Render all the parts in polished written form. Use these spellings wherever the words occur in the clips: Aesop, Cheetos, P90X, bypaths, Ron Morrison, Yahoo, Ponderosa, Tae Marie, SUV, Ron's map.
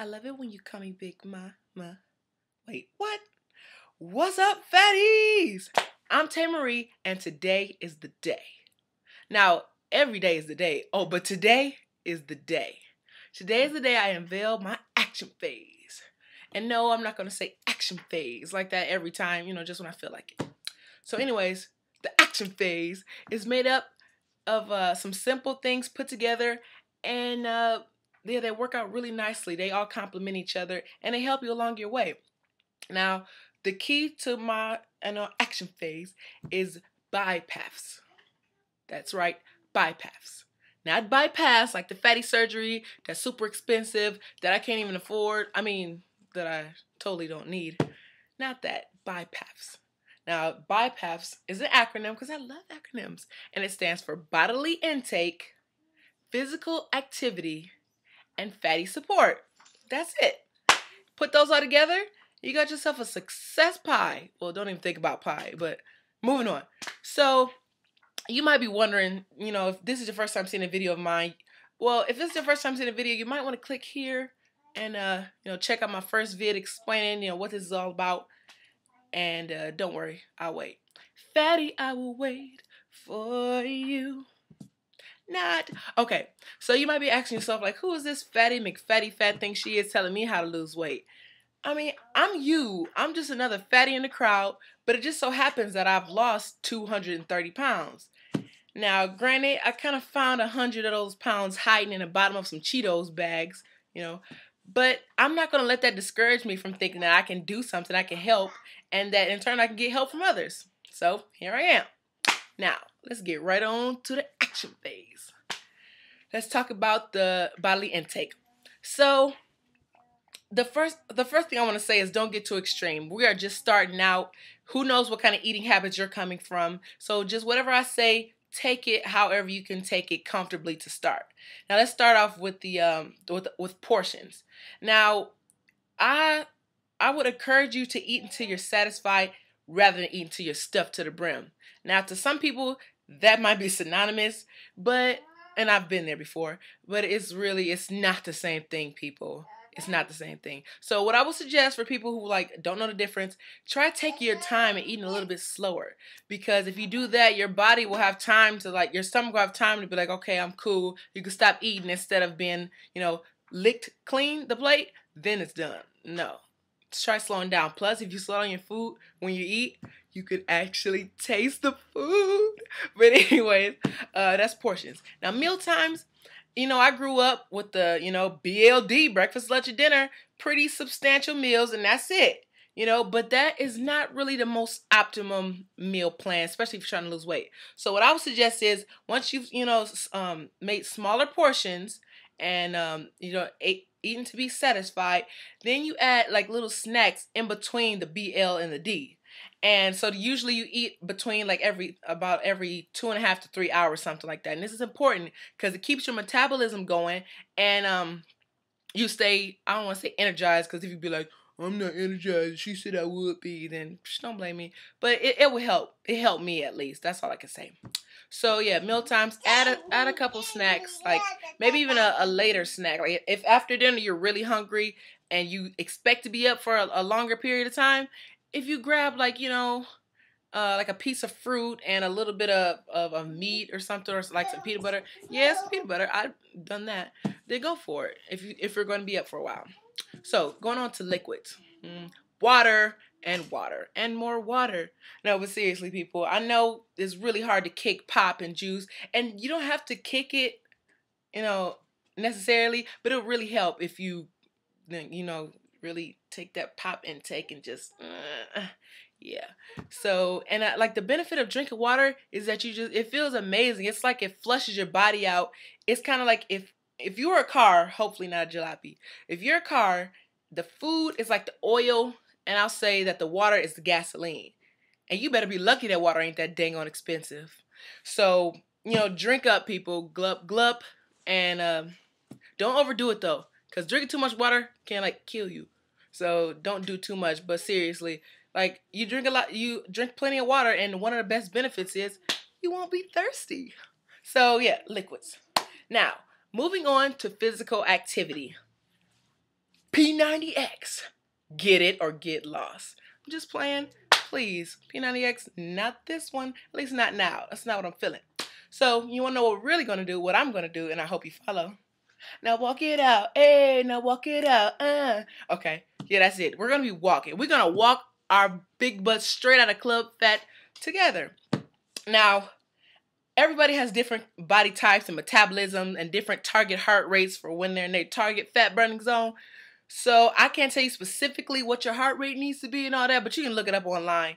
I love it when you call me Big Ma. Wait, what? What's up, fatties? I'm Tae Marie, and today is the day. Now, every day is the day. Oh, but today is the day. Today is the day I unveil my action phase. And no, I'm not going to say action phase like that every time, you know, just when I feel like it. So anyways, the action phase is made up of some simple things put together, and yeah, they work out really nicely. They all complement each other, and they help you along your way. Now, the key to my action phase is bypaths. That's right, bypaths. Not bypass like the fatty surgery that's super expensive that I can't even afford. I mean, that I totally don't need. Not that, bypaths. Now, bypaths is an acronym because I love acronyms, and it stands for bodily intake, physical activity, and fatty support. That's it. Put those all together, you got yourself a success pie. Well, don't even think about pie, but moving on. So you might be wondering, you know, if this is your first time seeing a video of mine. Well, if this is your first time seeing a video, you might want to click here and, you know, check out my first vid explaining, you know, what this is all about. And don't worry, I'll wait. Fatty, I will wait for you. Not okay, so you might be asking yourself, like, who is this fatty McFatty fat thing she is telling me how to lose weight? I mean, I'm just another fatty in the crowd, but it just so happens that I've lost 230 pounds. Now, granted, I kind of found 100 of those pounds hiding in the bottom of some Cheetos bags, you know, but I'm not going to let that discourage me from thinking that I can do something, I can help, and that in turn I can get help from others. So here I am. Now, let's get right on to the action phase. Let's talk about the bodily intake. So the first thing I want to say is don't get too extreme. We are just starting out. Who knows what kind of eating habits you're coming from. So just whatever I say, take it however you can take it comfortably to start. Now let's start off with the with portions. Now I would encourage you to eat until you're satisfied rather than eat until you're stuffed to the brim. Now, to some people, that might be synonymous, but, and I've been there before, but it's not the same thing, people. It's not the same thing. So what I would suggest for people who, like, don't know the difference, try to take your time and eating a little bit slower, because if you do that, your body will have time to, like, your stomach will have time to be like, okay, I'm cool. You can stop eating instead of being, you know, licked clean the plate, then it's done. No. Try slowing down. Plus, if you slow down your food when you eat, you could actually taste the food. But anyways, that's portions. Now, meal times, you know, I grew up with the, you know, BLD, breakfast, lunch, and dinner, pretty substantial meals, and that's it. You know, but that is not really the most optimum meal plan, especially if you're trying to lose weight. So what I would suggest is once you've, you know, made smaller portions and, you know, eating to be satisfied, then you add like little snacks in between the BL and the D. And so usually you eat between like about every 2.5 to 3 hours, something like that. And this is important because it keeps your metabolism going, and you stay, I don't want to say energized, because if you be like, I'm not energized, she said I would be, then don't blame me. But it will help. It helped me, at least. That's all I can say. So yeah, meal times, add a couple snacks, like maybe even a later snack. Like if after dinner you're really hungry and you expect to be up for a longer period of time, if you grab, like, you know, like a piece of fruit and a little bit of meat or something, or like some peanut butter. Yes, yeah, peanut butter. I've done that. Then go for it if you're going to be up for a while. So, going on to liquids. Water and water and more water. No, but seriously, people, I know it's really hard to kick pop and juice, and you don't have to kick it, you know, necessarily, but it'll really help if you, you know, really take that pop intake and just, yeah. So, and like the benefit of drinking water is that you just, it feels amazing. It's like it flushes your body out. It's kind of like if you're a car, hopefully not a jalopy, if you're a car, the food is like the oil, and I'll say that the water is the gasoline. And you better be lucky that water ain't that dang on expensive. So, you know, drink up, people. Glup, glup. And don't overdo it, though, because drinking too much water can, like, kill you. So don't do too much. But seriously, like, you drink plenty of water, and one of the best benefits is you won't be thirsty. So, yeah, liquids. Now, moving on to physical activity. P90X. Get it or get lost. I'm just playing. Please, P90X, not this one. At least not now. That's not what I'm feeling. So you want to know what we're really going to do, what I'm going to do, and I hope you follow. Now walk it out. Hey, now walk it out. Okay. Yeah, that's it. We're going to be walking. We're going to walk our big butts straight out of Club Fat together. Now, everybody has different body types and metabolism and different target heart rates for when they're in their target fat burning zone. So I can't tell you specifically what your heart rate needs to be and all that, but you can look it up online.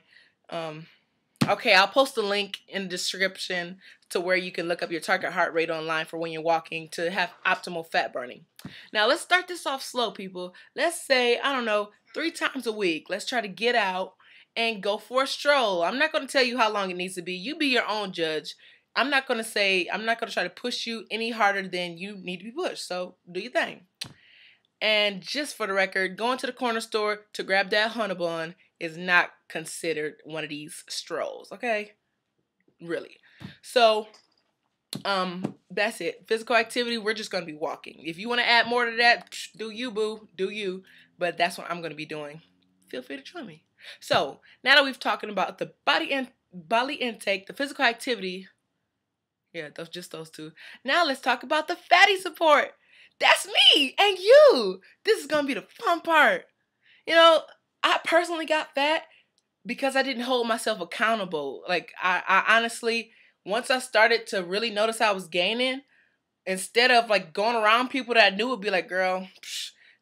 Okay, I'll post a link in the description to where you can look up your target heart rate online for when you're walking to have optimal fat burning. Now, let's start this off slow, people. Let's say, I don't know, 3 times a week. Let's try to get out and go for a stroll. I'm not going to tell you how long it needs to be. You be your own judge. I'm not going to say, I'm not going to try to push you any harder than you need to be pushed. So do your thing. And just for the record, going to the corner store to grab that honey bun is not considered one of these strolls, okay? Really. So, that's it. Physical activity, we're just going to be walking. If you want to add more to that, do you, boo. Do you. But that's what I'm going to be doing. Feel free to join me. So, now that we've talking about the body intake, the physical activity, yeah, just those two. Now let's talk about the fatty support. That's me and you. This is going to be the fun part. You know, I personally got fat because I didn't hold myself accountable. Like, I honestly, once I started to really notice I was gaining, instead of, like, going around people that I knew would be like, girl,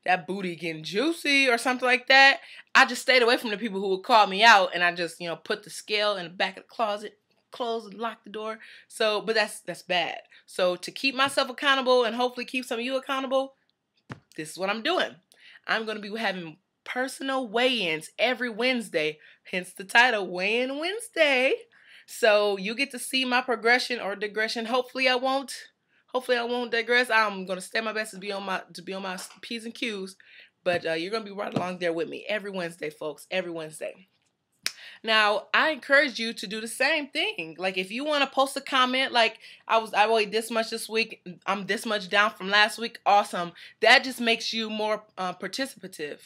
that booty getting juicy or something like that, I just stayed away from the people who would call me out, and I just, you know, put the scale in the back of the closet, close and lock the door. So, but that's bad. So to keep myself accountable and hopefully keep some of you accountable, this is what I'm doing. I'm going to be having personal weigh-ins every Wednesday, hence the title, Weigh-in Wednesday. So you get to see my progression or digression. Hopefully I won't digress. I'm going to stay my best to be on my P's and Q's, but you're going to be right along there with me every Wednesday, folks, every Wednesday. Now, I encourage you to do the same thing. Like, if you want to post a comment, like, I weighed this much this week, I'm this much down from last week, awesome. That just makes you more participative.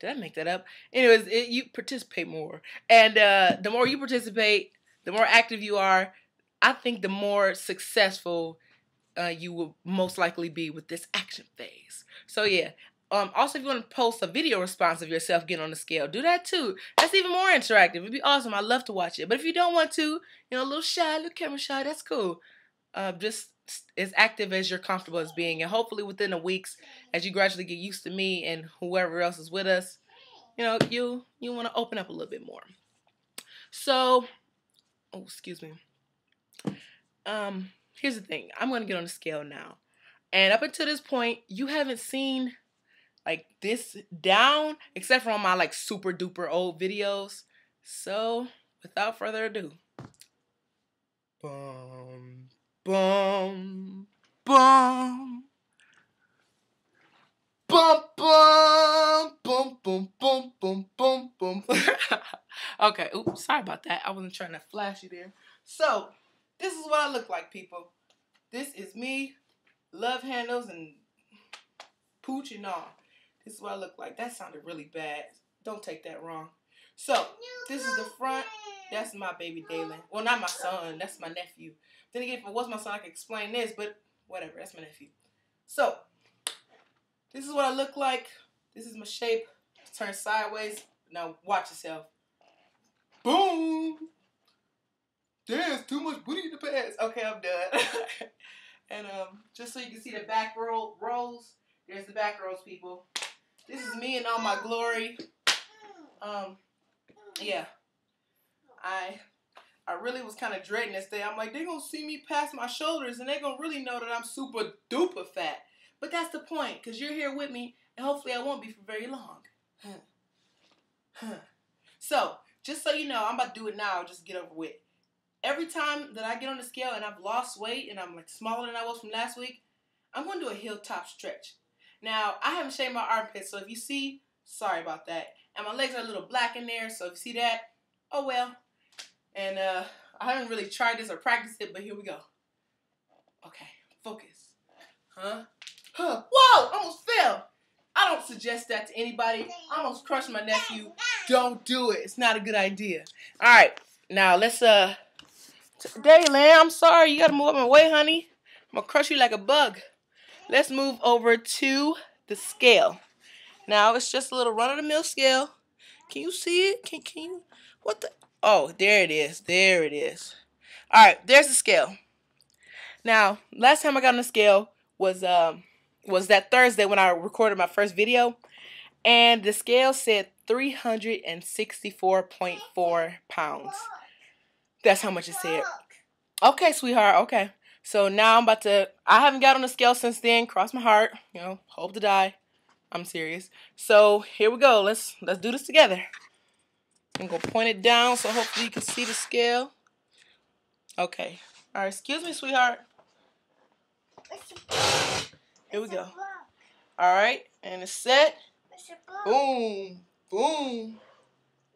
Did I make that up? Anyways, you participate more. And the more you participate, the more active you are, I think the more successful you will most likely be with this action phase. So, yeah. Also, if you want to post a video response of yourself getting on the scale, do that too. That's even more interactive. It'd be awesome. I love to watch it. But if you don't want to, you know, a little shy, a little camera shy, that's cool. Just as active as you're comfortable as being. And hopefully within the weeks, as you gradually get used to me and whoever else is with us, you know, you want to open up a little bit more. So, oh, excuse me. Here's the thing. I'm going to get on the scale now. And up until this point, you haven't seen like this down, except for on my like super duper old videos. So without further ado, boom, boom, boom, boom, boom, boom, boom, boom, boom, boom. Okay, oops, sorry about that. I wasn't trying to flash you there. So this is what I look like, people. This is me, love handles and pooch and all. This is what I look like. That sounded really bad. Don't take that wrong. So, this is the front. That's my baby Dalen. Well, not my son. That's my nephew. Then again, if it was my son, I could explain this, but whatever. That's my nephew. So, this is what I look like. This is my shape. Turn sideways. Now, watch yourself. Boom! There's too much booty in the pants. Okay, I'm done. And just so you can see the back rolls. There's the back rolls, people. This is me in all my glory. Yeah. I really was kind of dreading this day. I'm like, they're going to see me past my shoulders, and they're going to really know that I'm super duper fat. But that's the point, because you're here with me, and hopefully I won't be for very long. So, just so you know, I'm about to do it now. Just get over with. Every time that I get on the scale and I've lost weight and I'm like smaller than I was from last week, I'm going to do a hilltop stretch. Now, I haven't shaved my armpits, so if you see, sorry about that. And my legs are a little black in there, so if you see that, oh well. And I haven't really tried this or practiced it, but here we go. Okay, focus. Huh? Whoa, almost fell. I don't suggest that to anybody. I almost crushed my nephew. Don't do it. It's not a good idea. All right. Now, let's, Daylan, I'm sorry. You got to move up my way, honey. I'm going to crush you like a bug. Let's move over to the scale. Now, it's just a little run-of-the-mill scale. Can you see it? Can you? What the? Oh, there it is. There it is. All right. There's the scale. Now, last time I got on the scale was that Thursday when I recorded my first video, and the scale said 364.4 pounds. That's how much it said. Okay, sweetheart, okay. So now I'm about to, I haven't got on the scale since then, cross my heart, you know, hope to die. I'm serious. So here we go, let's do this together. I'm gonna point it down so hopefully you can see the scale. Okay, all right, excuse me, sweetheart. Here we go. All right, and it's set. It's a book. Boom, boom.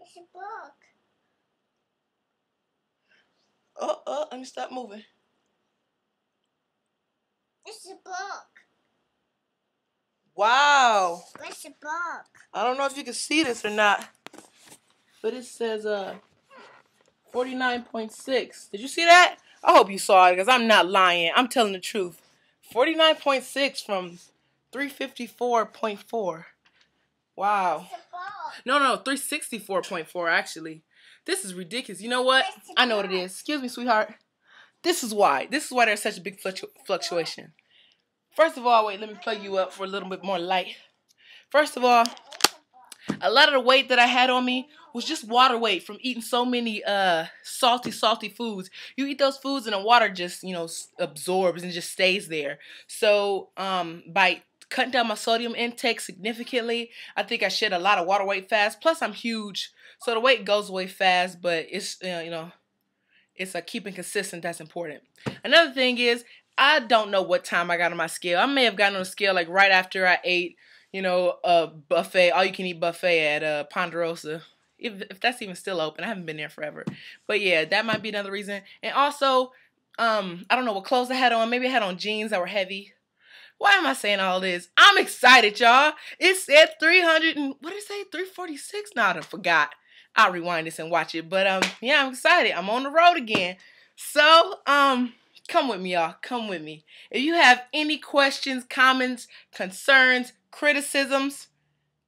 It's a book. Oh, let me stop moving. It's a book. Wow. It's a book. I don't know if you can see this or not, but it says 49.6. Did you see that? I hope you saw it because I'm not lying. I'm telling the truth. 49.6 from 354.4. Wow. No, 364.4 actually. This is ridiculous. You know what? I know what it is. Excuse me, sweetheart. This is why. This is why there's such a big fluctuation. First of all, wait, let me plug you up for a little bit more light. First of all, a lot of the weight that I had on me was just water weight from eating so many salty foods. You eat those foods and the water just, you know, absorbs and just stays there. So by cutting down my sodium intake significantly, I think I shed a lot of water weight fast. Plus, I'm huge, so the weight goes away fast, but it's, you know, it's keeping consistent. That's important. Another thing is I don't know what time I got on my scale. I may have gotten on the scale like right after I ate, you know, a buffet, all-you-can-eat buffet at Ponderosa. If that's even still open. I haven't been there forever. But yeah, that might be another reason. And also, I don't know what clothes I had on. Maybe I had on jeans that were heavy. Why am I saying all this? I'm excited, y'all. It said 300 and, what did it say? 346? Nah, I forgot. I'll rewind this and watch it. But yeah, I'm excited. I'm on the road again. So, come with me, y'all. Come with me. If you have any questions, comments, concerns, criticisms,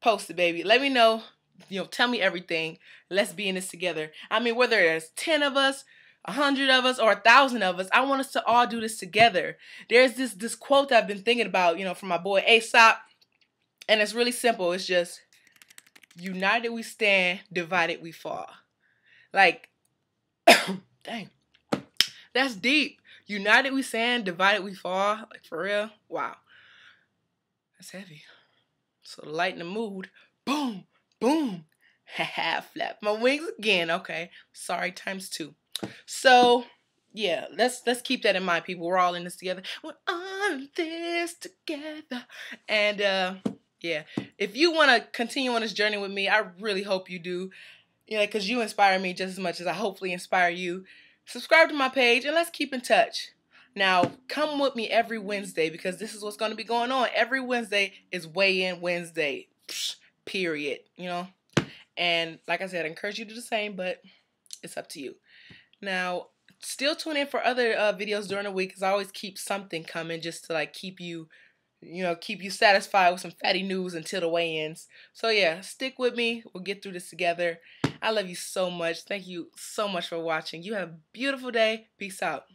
post it, baby. Let me know. You know, tell me everything. Let's be in this together. I mean, whether there's 10 of us, 100 of us, or 1,000 of us, I want us to all do this together. There's this quote that I've been thinking about, you know, from my boy Aesop, and it's really simple. It's just, united we stand, divided we fall. Like, dang, that's deep. United we stand, divided we fall. Like, for real, wow. That's heavy. So lighten the mood. Boom. Boom. Ha-ha. Flap my wings again. Okay. Sorry, ×2. So, yeah. Let's keep that in mind, people. We're all in this together. We're all in this together. And, yeah. If you want to continue on this journey with me, I really hope you do. You know, because you inspire me just as much as I hopefully inspire you. Subscribe to my page and let's keep in touch. Now, come with me every Wednesday because this is what's going to be going on. Every Wednesday is Weigh In Wednesday, period, you know. And like I said, I encourage you to do the same, but it's up to you. Now, still tune in for other videos during the week because I always keep something coming just to, like, keep you, you know, keep you satisfied with some fatty news until the weigh-ins. So, yeah, stick with me. We'll get through this together. I love you so much. Thank you so much for watching. You have a beautiful day. Peace out.